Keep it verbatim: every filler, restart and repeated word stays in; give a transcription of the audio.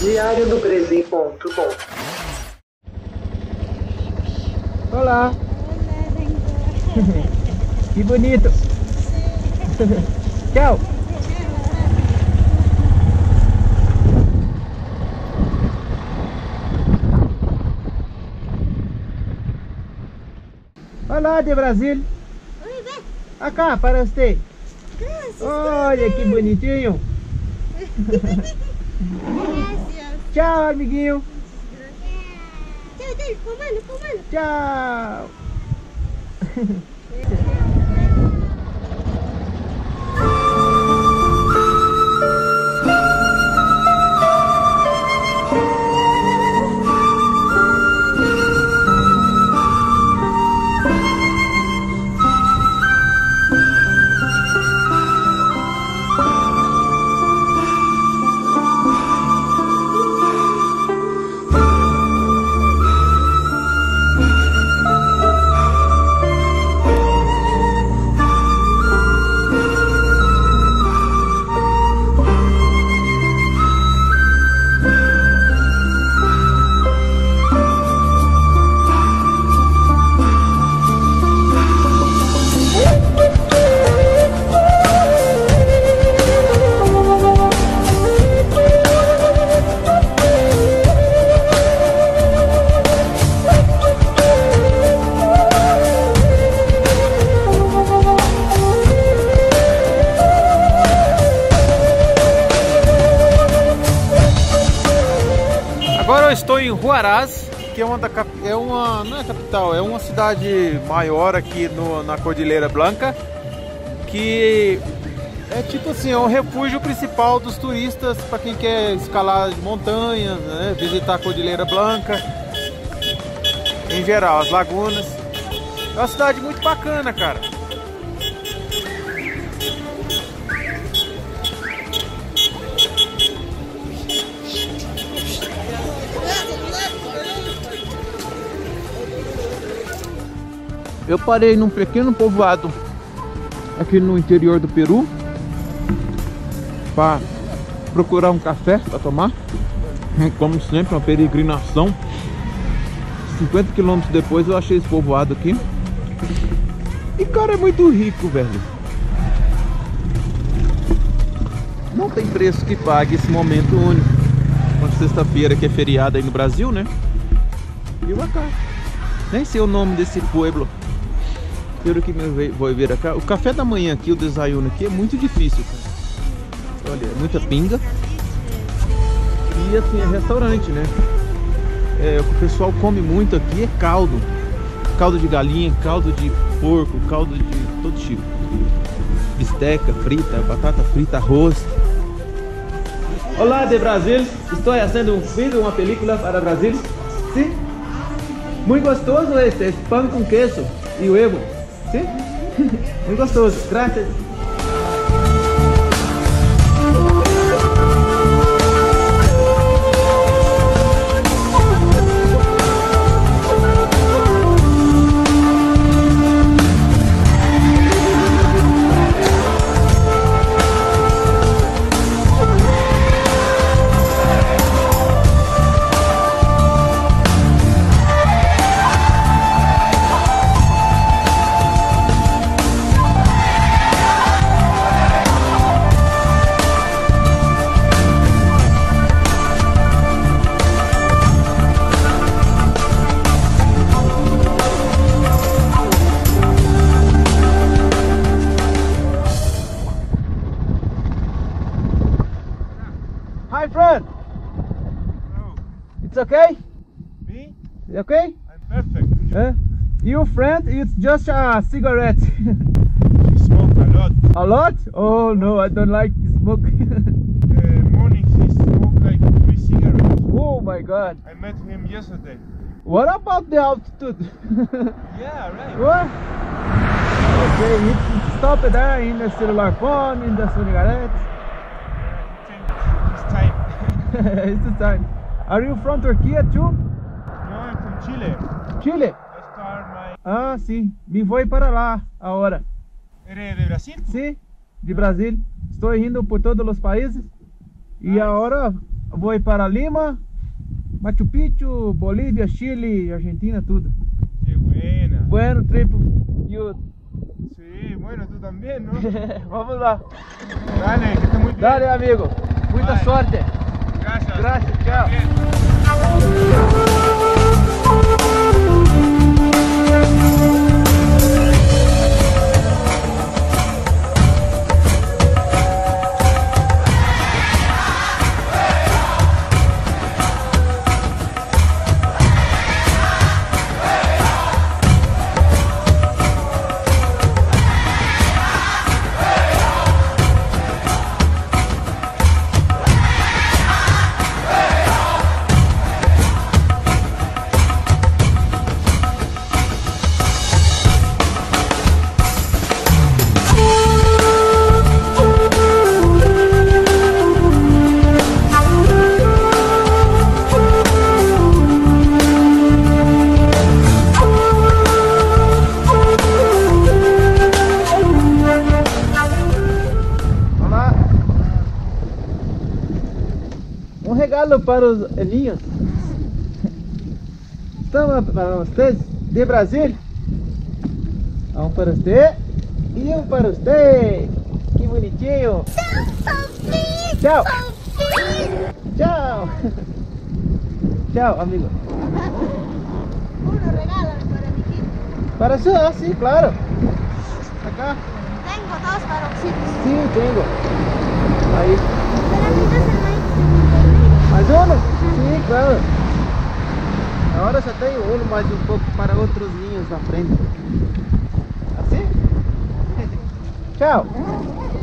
Diário do Presi ponto com. Olá! Olá, que bonito! Tchau! Olá, de Brasil! Acá, para você! Olha que bonitinho! Tchau, amiguinho! Tchau! Agora eu estou em Huaraz, que é uma, da, é uma não é capital, é uma cidade maior aqui no, na Cordillera Blanca, que é tipo assim, é um refúgio principal dos turistas para quem quer escalar montanhas, né, visitar a Cordillera Blanca, em geral, as lagunas. É uma cidade muito bacana, cara. Eu parei num pequeno povoado aqui no interior do Peru para procurar um café para tomar. Como sempre, uma peregrinação. cinquenta quilômetros depois eu achei esse povoado aqui. E cara, é muito rico, velho. Não tem preço que pague esse momento único. Uma sexta-feira que é feriado aí no Brasil, né? E o acá. Nem sei o nome desse pueblo. Pelo que me vou ver aqui, o café da manhã aqui, o desayuno aqui é muito difícil, cara. Olha, muita pinga. E assim, é restaurante, né? É, o pessoal come muito aqui é caldo. Caldo de galinha, caldo de porco, caldo de todo tipo. Bisteca frita, batata frita, arroz. Olá de Brasil, estou fazendo um vídeo, uma película para Brasil. Sim? Muito gostoso este, este pão com queijo e huevo. Sim? Muito gostoso. Graças. Hi, friend. Hello. It's okay? Me? Okay? I'm perfect. Huh? You, friend, it's just a cigarette. You smoke a lot. A lot? Oh no, I don't like to smoke. The morning he smoked like three cigarettes. Oh my god. I met him yesterday. What about the altitude? Yeah, right. What? Okay, it's stopped there in the cellular phone, in the cigarettes. It's the time. Are you from Turquia too? No, I'm from Chile. Chile? My... Ah, sim. Me vou para lá agora. É de Brasil? Sim, de Brasil. Estou indo por todos os países. Nice. E agora vou ir para Lima, Machu Picchu, Bolívia, Chile, Argentina, tudo. Que buena. Bueno, tripo. Sí, bueno, tú también, ¿no? Vamos lá. Dale, que esté muy bien. Dale, amigo. Muita vale. Sorte. Gracias. Gracias, chao. Para os ninhos, estamos para vocês de Brasília, um para você e um para você. Que bonitinho. Tchau, Sophie. Tchau, tchau, amigo. Uno regala para mi filho. Para sua, sim, claro. Acá. Tenho dois para os filhos. Sim, tenho. Aí. Mais um? Sim, claro. Agora só tem um, mais um pouco para outros ninhos na frente. Assim? Tchau.